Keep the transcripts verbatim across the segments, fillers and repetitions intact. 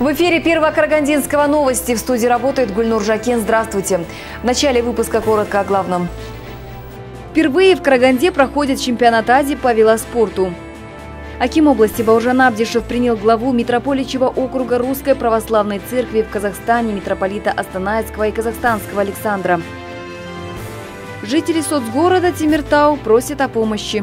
В эфире Первого Карагандинского новости. В студии работает Гульнур Жакенбах. Здравствуйте. В начале выпуска коротко о главном. Впервые в Караганде проходит чемпионат Азии по велоспорту. Аким области Бауыржан Абдишев принял главу митрополичьего округа Русской Православной Церкви в Казахстане митрополита Астанайского и Казахстанского Александра. Жители соцгорода Темиртау просят о помощи.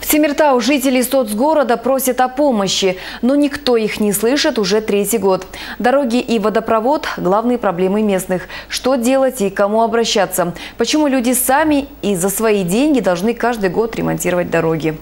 В Темиртау жители соцгорода просят о помощи, но никто их не слышит уже третий год. Дороги и водопровод – главные проблемы местных. Что делать и к кому обращаться? Почему люди сами и за свои деньги должны каждый год ремонтировать дороги?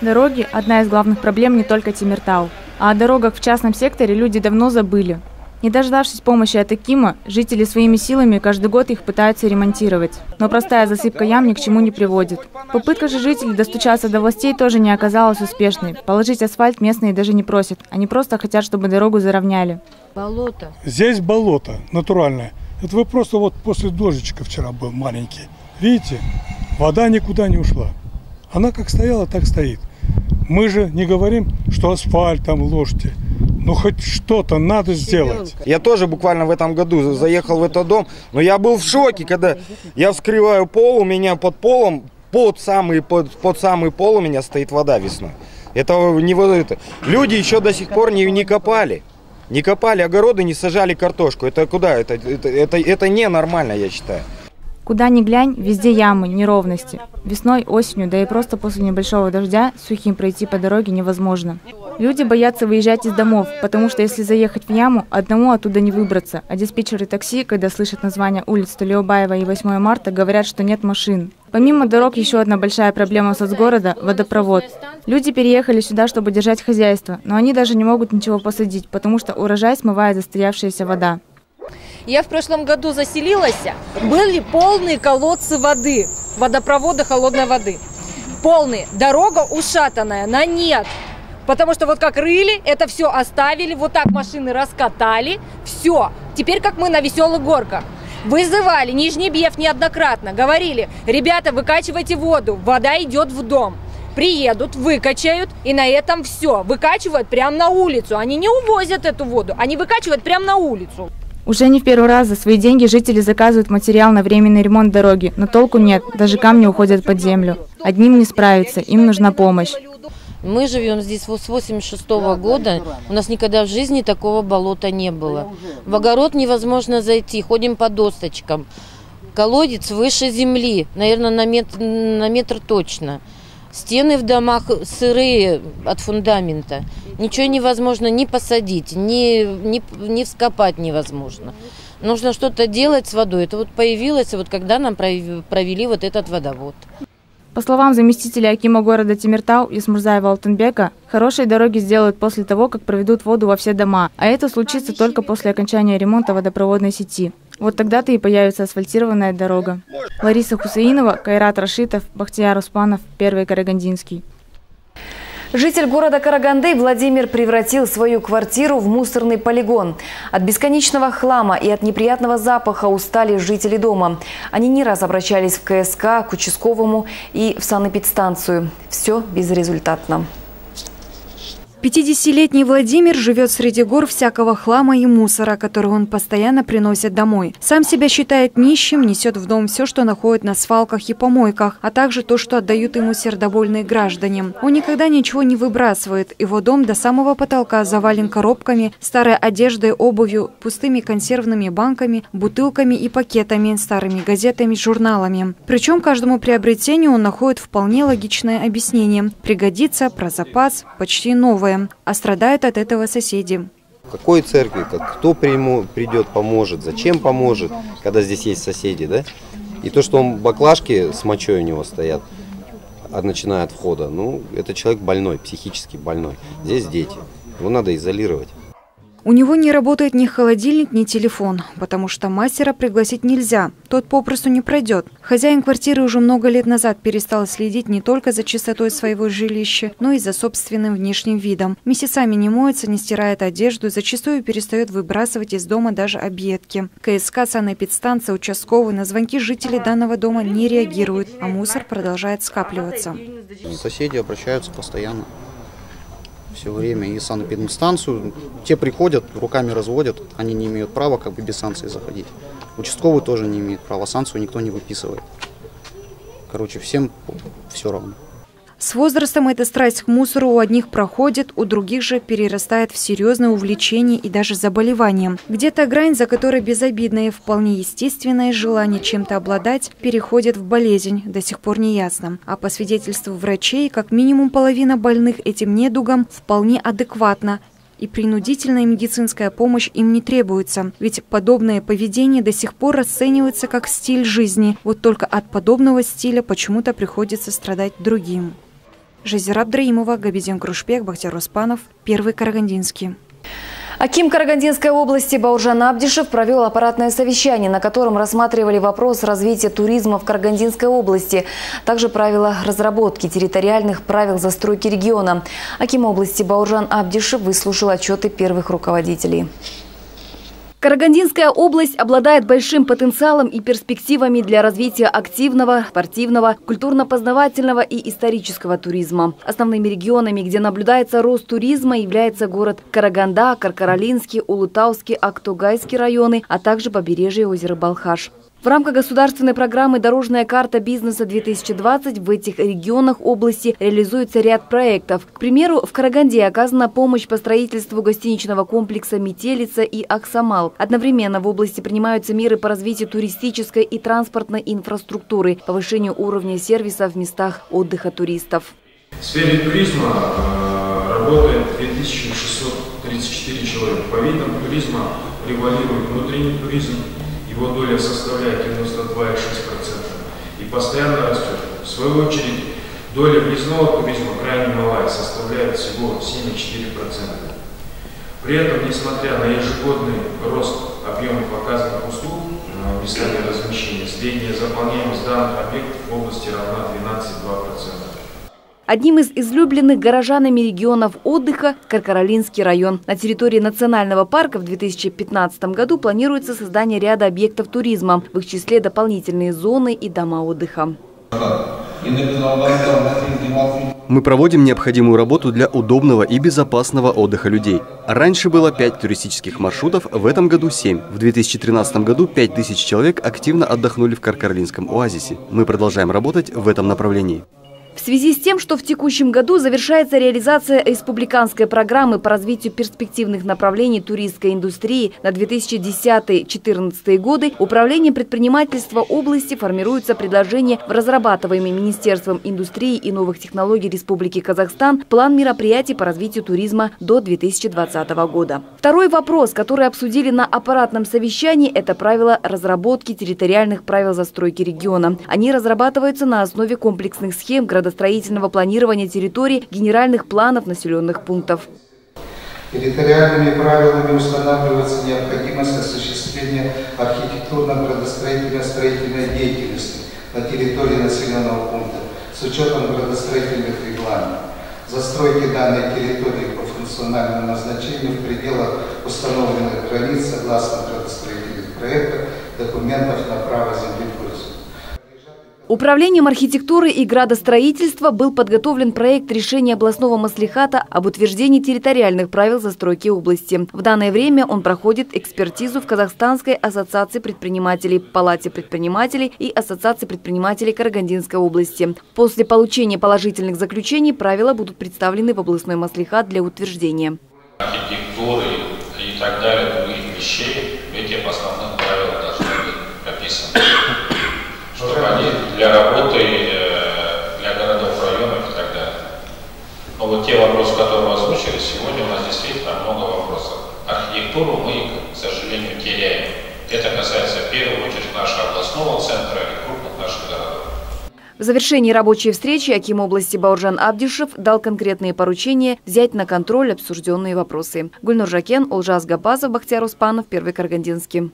Дороги – одна из главных проблем не только Темиртау. А о дорогах в частном секторе люди давно забыли. Не дождавшись помощи от акима, жители своими силами каждый год их пытаются ремонтировать. Но простая засыпка ям ни к чему не приводит. Попытка же жителей достучаться до властей тоже не оказалась успешной. Положить асфальт местные даже не просят. Они просто хотят, чтобы дорогу заровняли. Болото. Здесь болото натуральное. Это вы просто вот после дождичка вчера был маленький. Видите, вода никуда не ушла. Она как стояла, так стоит. Мы же не говорим, что асфальт там ложьте. Ну, хоть что-то надо сделать. Я тоже буквально в этом году заехал в этот дом, но я был в шоке, когда я вскрываю пол, у меня под полом, под самый, под, под самый пол у меня стоит вода весной. Это не это. Люди еще до сих пор не, не копали. Не копали огороды, не сажали картошку. Это куда? Это, это, это, это ненормально, я считаю. Куда ни глянь, везде ямы, неровности. Весной, осенью, да и просто после небольшого дождя сухим пройти по дороге невозможно. Люди боятся выезжать из домов, потому что если заехать в яму, одному оттуда не выбраться. А диспетчеры такси, когда слышат название улиц Толеубаева и восьмое марта, говорят, что нет машин. Помимо дорог, еще одна большая проблема соцгорода – водопровод. Люди переехали сюда, чтобы держать хозяйство, но они даже не могут ничего посадить, потому что урожай смывает застоявшаяся вода. Я в прошлом году заселилась, были полные колодцы воды, водопроводы холодной воды. Полные. Дорога ушатанная, на нет. Потому что вот как рыли, это все оставили, вот так машины раскатали, все. Теперь как мы на веселых горках. Вызывали Нижний Бьев неоднократно, говорили, ребята, выкачивайте воду, вода идет в дом. Приедут, выкачают, и на этом все. Выкачивают прямо на улицу, они не увозят эту воду, они выкачивают прямо на улицу. Уже не в первый раз за свои деньги жители заказывают материал на временный ремонт дороги, но толку нет, даже камни уходят под землю. Одним не справиться, им нужна помощь. Мы живем здесь с восемьдесят шестого года, у нас никогда в жизни такого болота не было. В огород невозможно зайти, ходим по досточкам. Колодец выше земли, наверное, на метр, на метр точно. Стены в домах сырые от фундамента. Ничего невозможно ни посадить, ни, ни, ни вскопать невозможно. Нужно что-то делать с водой. Это вот появилось, вот когда нам провели вот этот водовод. По словам заместителя акима города Темиртау и Мурзаева-Алтенбека, хорошие дороги сделают после того, как проведут воду во все дома. А это случится только после окончания ремонта водопроводной сети. Вот тогда-то и появится асфальтированная дорога. Лариса Хусеинова, Кайрат Рашитов, Бахтияр Руспанов, Первый Карагандинский. Житель города Караганды Владимир превратил свою квартиру в мусорный полигон. От бесконечного хлама и от неприятного запаха устали жители дома. Они не раз обращались в ка эс ка, к участковому и в санэпидстанцию. Все безрезультатно. пятидесятилетний Владимир живет среди гор всякого хлама и мусора, который он постоянно приносит домой. Сам себя считает нищим, несет в дом все, что находит на свалках и помойках, а также то, что отдают ему сердобольные граждане. Он никогда ничего не выбрасывает. Его дом до самого потолка завален коробками, старой одеждой, обувью, пустыми консервными банками, бутылками и пакетами, старыми газетами, журналами. Причем каждому приобретению он находит вполне логичное объяснение. Пригодится, про запас, почти новое. А страдают от этого соседи. В какой церкви, как, кто приму, придет, поможет, зачем поможет, когда здесь есть соседи, да? И то, что он, баклажки с мочой у него стоят, начиная от входа, ну, это человек больной, психически больной. Здесь дети, его надо изолировать. У него не работает ни холодильник, ни телефон, потому что мастера пригласить нельзя. Тот попросту не пройдет. Хозяин квартиры уже много лет назад перестал следить не только за чистотой своего жилища, но и за собственным внешним видом. Месяцами не моется, не стирает одежду, зачастую перестает выбрасывать из дома даже объедки. КСК, санэпидстанция, участковый на звонки жителей данного дома не реагируют, а мусор продолжает скапливаться. Соседи обращаются постоянно. Все время и санэпидстанцию. Те приходят, руками разводят, они не имеют права как бы без санкции заходить. Участковый тоже не имеет права, санкцию никто не выписывает. Короче, всем все равно. С возрастом эта страсть к мусору у одних проходит, у других же перерастает в серьезное увлечение и даже заболевание. Где-то грань, за которой безобидное и вполне естественное желание чем-то обладать, переходит в болезнь, до сих пор не ясно. А по свидетельству врачей, как минимум половина больных этим недугом вполне адекватна. И принудительная медицинская помощь им не требуется. Ведь подобное поведение до сих пор расценивается как стиль жизни. Вот только от подобного стиля почему-то приходится страдать другим. Жезер Абдраимова, Габидин Крушпех, Бахтияр Руспанов, Первый Карагандинский. Аким Карагандинской области Бауыржан Абдишев провел аппаратное совещание, на котором рассматривали вопрос развития туризма в Карагандинской области, также правила разработки территориальных правил застройки региона. Аким области Бауыржан Абдишев выслушал отчеты первых руководителей. Карагандинская область обладает большим потенциалом и перспективами для развития активного, спортивного, культурно-познавательного и исторического туризма. Основными регионами, где наблюдается рост туризма, являются город Караганда, Каркаралинский, Улутауский, Актогайский районы, а также побережье озера Балхаш. В рамках государственной программы «Дорожная карта бизнеса-две тысячи двадцать» в этих регионах области реализуется ряд проектов. К примеру, в Караганде оказана помощь по строительству гостиничного комплекса «Метелица» и «Аксамал». Одновременно в области принимаются меры по развитию туристической и транспортной инфраструктуры, повышению уровня сервиса в местах отдыха туристов. В сфере туризма работает две тысячи шестьсот тридцать четыре человека. По видам туризма превалирует внутренний туризм. Его доля составляет девяносто два целых шесть десятых процента и постоянно растет. В свою очередь, доля въездного туризма крайне малая, составляет всего семь целых четыре десятых процента. При этом, несмотря на ежегодный рост объемов оказанных услуг местами размещения, средняя заполняемость данных объектов в области равна двенадцати целым двум десятым процента. Одним из излюбленных горожанами регионов отдыха – Каркаралинский район. На территории национального парка в две тысячи пятнадцатом году планируется создание ряда объектов туризма, в их числе дополнительные зоны и дома отдыха. Мы проводим необходимую работу для удобного и безопасного отдыха людей. Раньше было пять туристических маршрутов, в этом году семь. В две тысячи тринадцатом году пять тысяч человек активно отдохнули в Каркаралинском оазисе. Мы продолжаем работать в этом направлении. В связи с тем, что в текущем году завершается реализация республиканской программы по развитию перспективных направлений туристской индустрии на две тысячи десятый — две тысячи четырнадцатый годы, Управлением предпринимательства области формируется предложение в разрабатываемый Министерством индустрии и новых технологий Республики Казахстан план мероприятий по развитию туризма до две тысячи двадцатого года. Второй вопрос, который обсудили на аппаратном совещании, это правила разработки территориальных правил застройки региона. Они разрабатываются на основе комплексных схем градостроительства, строительного планирования территорий, генеральных планов населенных пунктов. Территориальными правилами устанавливается необходимость осуществления архитектурно-градостроительной строительной деятельности на территории населенного пункта с учетом градостроительных регламентов, застройки данной территории по функциональному назначению в пределах установленных границ согласно градостроительных проектов, документов на право землепользования. Управлением архитектуры и градостроительства был подготовлен проект решения областного маслихата об утверждении территориальных правил застройки области. В данное время он проходит экспертизу в Казахстанской ассоциации предпринимателей, Палате предпринимателей и Ассоциации предпринимателей Карагандинской области. После получения положительных заключений правила будут представлены в областной маслихат для утверждения. Архитектуры и так далее, других вещей, эти основные правила должны быть прописаны. Чтобы они для работы, для городов, районов и так далее. Но вот те вопросы, которые вы озвучили, сегодня у нас действительно много вопросов. Архитектуру мы, к сожалению, теряем. Это касается в первую очередь нашего областного центра и крупных наших городов. В завершении рабочей встречи аким области Бауыржан Абдишев дал конкретные поручения взять на контроль обсужденные вопросы. Гульнур Жакенбах, Олжас Габбасов, Бахтияр Руспанов, Первый Карагандинский.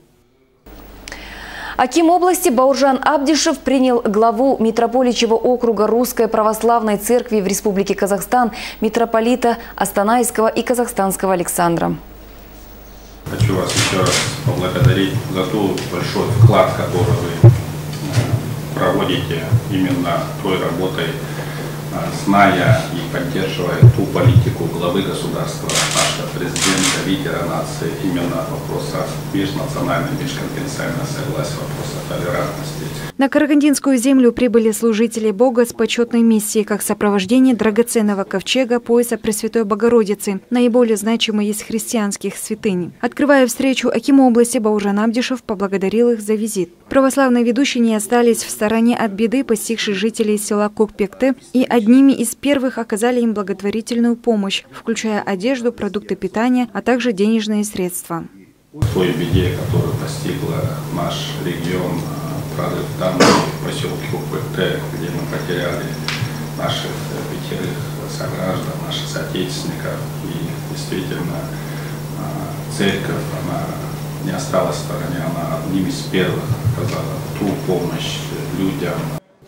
Аким области Бауыржан Абдишев принял главу митрополичьего округа Русской Православной Церкви в Республике Казахстан, митрополита Астанайского и Казахстанского Александра. Хочу вас еще раз поблагодарить за тот большой вклад, который вы проводите именно той работой, зная и поддерживая ту политику главы государства, нашего президента, лидера нации, именно вопроса межнационального, межконфессионального согласия, вопроса толерантности. На Карагандинскую землю прибыли служители Бога с почетной миссией, как сопровождение драгоценного ковчега пояса Пресвятой Богородицы, наиболее значимой из христианских святынь. Открывая встречу аким области, Бауыржан Абдишев поблагодарил их за визит. Православные ведущие не остались в стороне от беды, постигшей жителей села Кокпекте, и одними из первых оказали им благотворительную помощь, включая одежду, продукты питания, а также денежные средства. В той беде, которая постигла наш регион, прорыв дамбы в поселке Кокпекте, где мы потеряли наших пятерых сограждан, наших соотечественников, и действительно церковь, она не осталась в стороне, она одним из первых оказала ту помощь людям.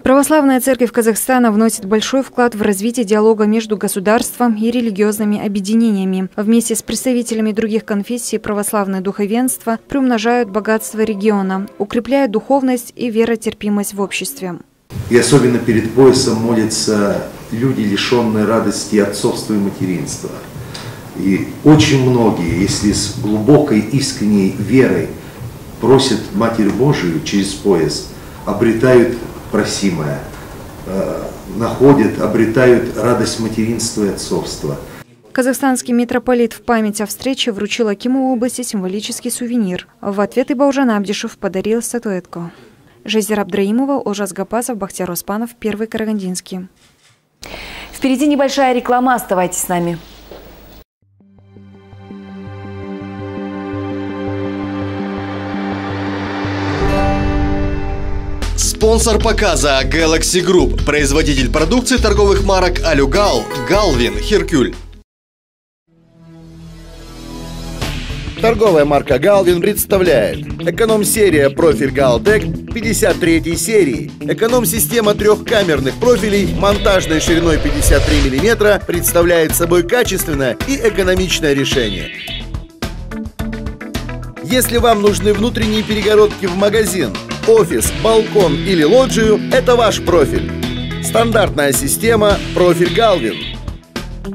Православная церковь Казахстана вносит большой вклад в развитие диалога между государством и религиозными объединениями. Вместе с представителями других конфессий православное духовенство приумножают богатство региона, укрепляя духовность и веротерпимость в обществе. И особенно перед поясом молятся люди, лишенные радости отцовства и материнства. И очень многие, если с глубокой искренней верой просят Матерь Божию через пояс, обретают просимое, находят, обретают радость материнства и отцовства. Казахстанский митрополит в память о встрече вручил акиму области символический сувенир. В ответ и Бауыржан Абдишев подарил статуэтку. Жезер Абдраимова, Олжас Габбасов, Бахтияр Руспанов, Первый Карагандинский. Впереди небольшая реклама. Оставайтесь с нами. Спонсор показа Galaxy Group, производитель продукции торговых марок Alugal, Галвин, Hercules. Торговая марка Галвин представляет эконом-серия профиль Галтек пятьдесят третьей серии. Эконом-система трехкамерных профилей монтажной шириной пятьдесят три миллиметра представляет собой качественное и экономичное решение. Если вам нужны внутренние перегородки в магазин, офис, балкон или лоджию – это ваш профиль. Стандартная система «Профиль Галвин».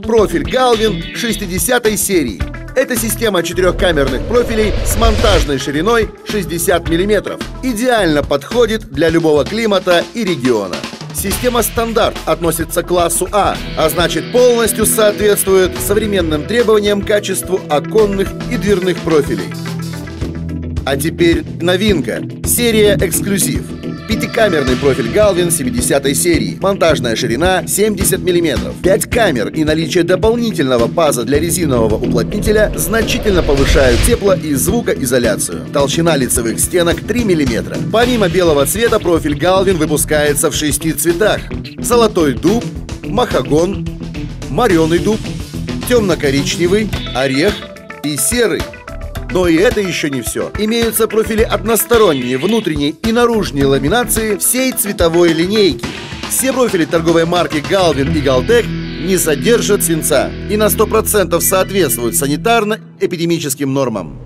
«Профиль Галвин» шестидесятой серии. Это система четырехкамерных профилей с монтажной шириной шестьдесят миллиметров. Идеально подходит для любого климата и региона. Система «Стандарт» относится к классу А, а значит полностью соответствует современным требованиям к качеству оконных и дверных профилей. А теперь новинка. Серия «Эксклюзив». Пятикамерный профиль Галвин семидесятой серии. Монтажная ширина семьдесят миллиметров. пять камер и наличие дополнительного паза для резинового уплотнителя значительно повышают тепло- и звукоизоляцию. Толщина лицевых стенок три миллиметра. Помимо белого цвета профиль Галвин выпускается в шести цветах. Золотой дуб, махагон, мореный дуб, темно-коричневый, орех и серый. Но и это еще не все. Имеются профили односторонние, внутренние и наружные ламинации всей цветовой линейки. Все профили торговой марки Галвин и Галтек не содержат свинца и на сто процентов соответствуют санитарно-эпидемическим нормам.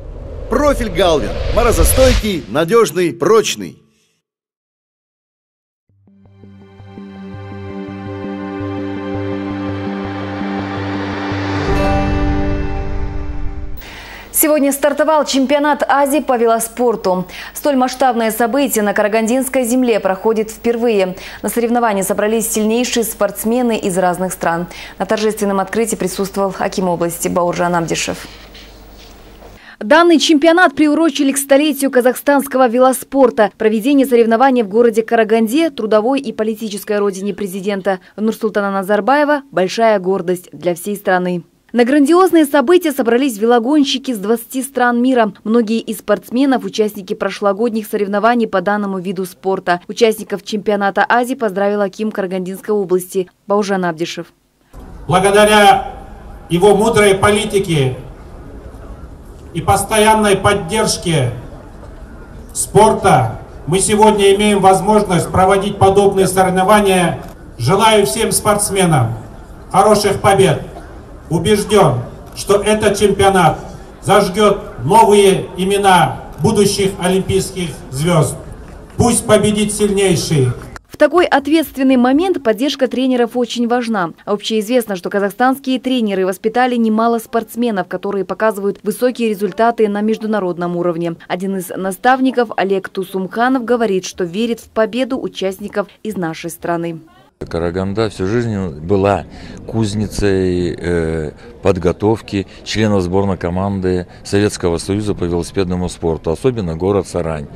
Профиль Галвин – морозостойкий, надежный, прочный. Сегодня стартовал чемпионат Азии по велоспорту. Столь масштабное событие на Карагандинской земле проходит впервые. На соревнования собрались сильнейшие спортсмены из разных стран. На торжественном открытии присутствовал аким области Бауыржан Абдишев. Данный чемпионат приурочили к столетию казахстанского велоспорта. Проведение соревнований в городе Караганде, трудовой и политической родине президента Нурсултана Назарбаева – большая гордость для всей страны. На грандиозные события собрались велогонщики с двадцати стран мира. Многие из спортсменов – участники прошлогодних соревнований по данному виду спорта. Участников чемпионата Азии поздравил аким Карагандинской области Бауыржан Абдишев. Благодаря его мудрой политике и постоянной поддержке спорта мы сегодня имеем возможность проводить подобные соревнования. Желаю всем спортсменам хороших побед. Убежден, что этот чемпионат зажжет новые имена будущих олимпийских звезд. Пусть победит сильнейший. В такой ответственный момент поддержка тренеров очень важна. Общеизвестно, что казахстанские тренеры воспитали немало спортсменов, которые показывают высокие результаты на международном уровне. Один из наставников, Олег Тусумханов, говорит, что верит в победу участников из нашей страны. Караганда всю жизнь была кузницей э, подготовки членов сборной команды Советского Союза по велосипедному спорту, особенно город Сарань.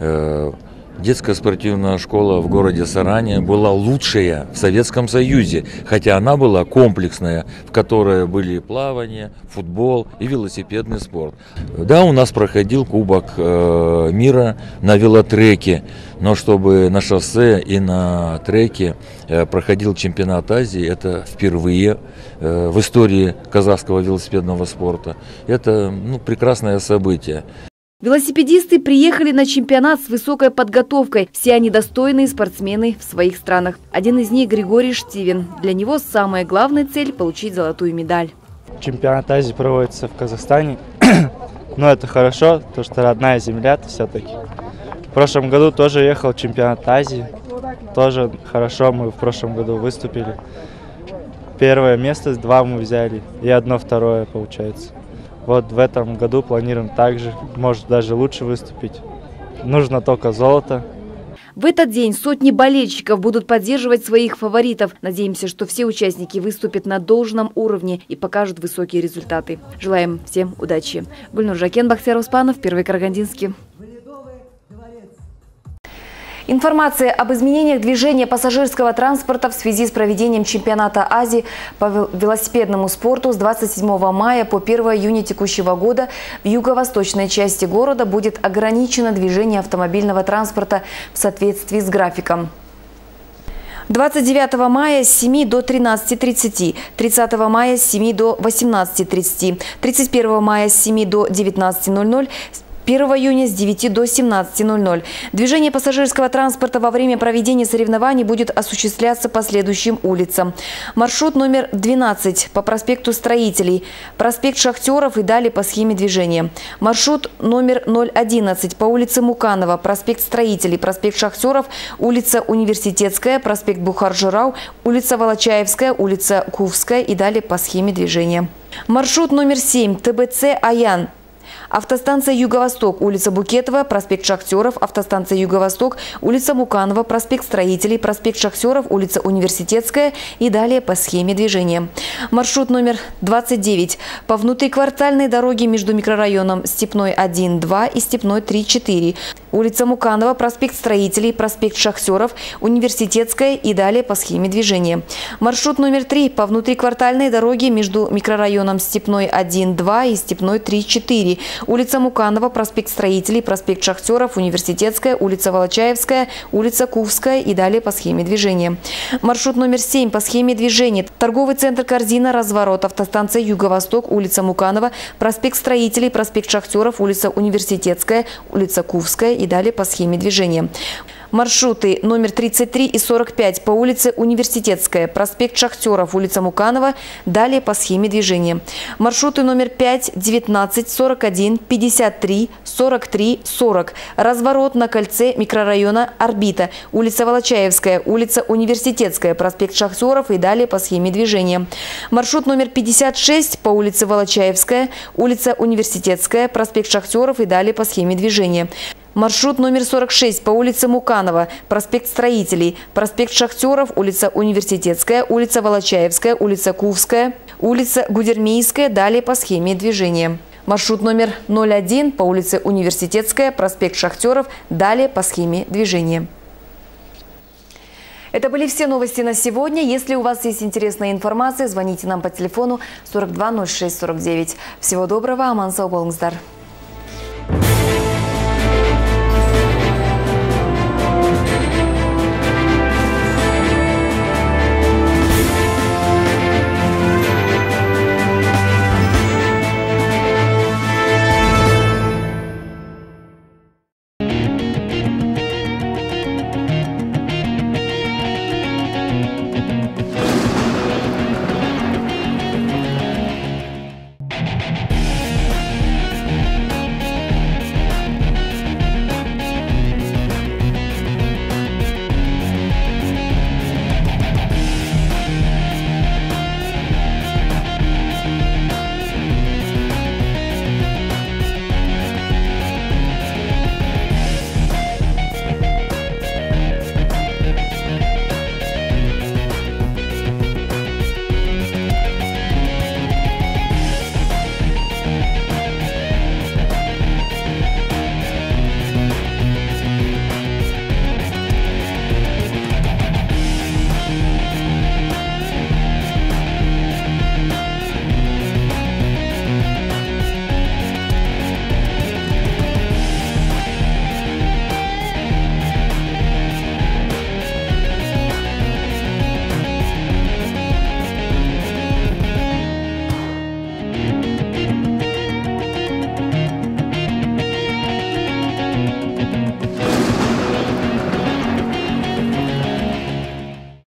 Э, Детская спортивная школа в городе Саране была лучшая в Советском Союзе, хотя она была комплексная, в которой были плавание, футбол и велосипедный спорт. Да, у нас проходил Кубок мира на велотреке, но чтобы на шоссе и на треке проходил чемпионат Азии, это впервые в истории казахского велосипедного спорта. Это, ну, прекрасное событие. Велосипедисты приехали на чемпионат с высокой подготовкой. Все они достойные спортсмены в своих странах. Один из них – Григорий Штивен. Для него самая главная цель – получить золотую медаль. Чемпионат Азии проводится в Казахстане. Но это хорошо, потому что родная земля все-таки. В прошлом году тоже ехал чемпионат Азии. Тоже хорошо мы в прошлом году выступили. Первое место, два мы взяли и одно второе получается. Вот в этом году планируем также, может даже лучше выступить. Нужно только золото. В этот день сотни болельщиков будут поддерживать своих фаворитов. Надеемся, что все участники выступят на должном уровне и покажут высокие результаты. Желаем всем удачи. Гульнур Жакенбах Серых Спанов, Первый Карагандинский. Информация об изменениях движения пассажирского транспорта в связи с проведением чемпионата Азии по велосипедному спорту с двадцать седьмого мая по первого июня текущего года в юго-восточной части города будет ограничено движение автомобильного транспорта в соответствии с графиком. двадцать девятого мая с семи до тринадцати тридцати, тридцатого мая с семи до восемнадцати тридцати, тридцать первого мая с семи до девятнадцати ноль-ноль, первого июня с девяти до семнадцати ноль-ноль. Движение пассажирского транспорта во время проведения соревнований будет осуществляться по следующим улицам. Маршрут номер двенадцать по проспекту Строителей, проспект Шахтеров и далее по схеме движения. Маршрут номер ноль одиннадцать по улице Муканова, проспект Строителей, проспект Шахтеров, улица Университетская, проспект Бухар-Жырау, улица Волочаевская, улица Кувская и далее по схеме движения. Маршрут номер семь ТБЦ Аян. Автостанция «Юго-Восток», улица Букетова, проспект Шахтеров, автостанция «Юго-Восток», улица Муканова, проспект Строителей, проспект Шахтеров, улица Университетская и далее по схеме движения. Маршрут номер двадцать девять. По внутриквартальной дороге между микрорайоном Степной один-два и Степной три-четыре. Улица Муканова, проспект Строителей, проспект Шахтеров, Университетская и далее по схеме движения. Маршрут номер три. По внутриквартальной дороге между микрорайоном Степной один-два и Степной три-четыре. Улица Муканова, проспект Строителей, проспект Шахтеров, Университетская, улица Волочаевская, улица Кувская и далее по схеме движения. Маршрут номер семь по схеме движения. Торговый центр «Корзина», разворот, автостанция «Юго-Восток», улица Муканова, проспект Строителей, проспект Шахтеров, улица Университетская, улица Кувская и далее по схеме движения. Маршруты номер тридцать три и сорок пять по улице Университетская, проспект Шахтеров, улица Муканова, далее по схеме движения. Маршруты номер пять, девятнадцать, сорок один, пятьдесят три, сорок три, сорок. Разворот на кольце микрорайона «Орбита», улица Волочаевская, улица Университетская, проспект Шахтеров и далее по схеме движения. Маршрут номер пятьдесят шесть по улице Волочаевская, улица Университетская, проспект Шахтеров и далее по схеме движения. Маршрут номер сорок шесть по улице Муканова, проспект Строителей, проспект Шахтеров, улица Университетская, улица Волочаевская, улица Кувская, улица Гудермейская, далее по схеме движения. Маршрут номер ноль один по улице Университетская, проспект Шахтеров, далее по схеме движения. Это были все новости на сегодня. Если у вас есть интересная информация, звоните нам по телефону сорок два ноль шесть сорок девять. Всего доброго. Аман сау болыңыздар.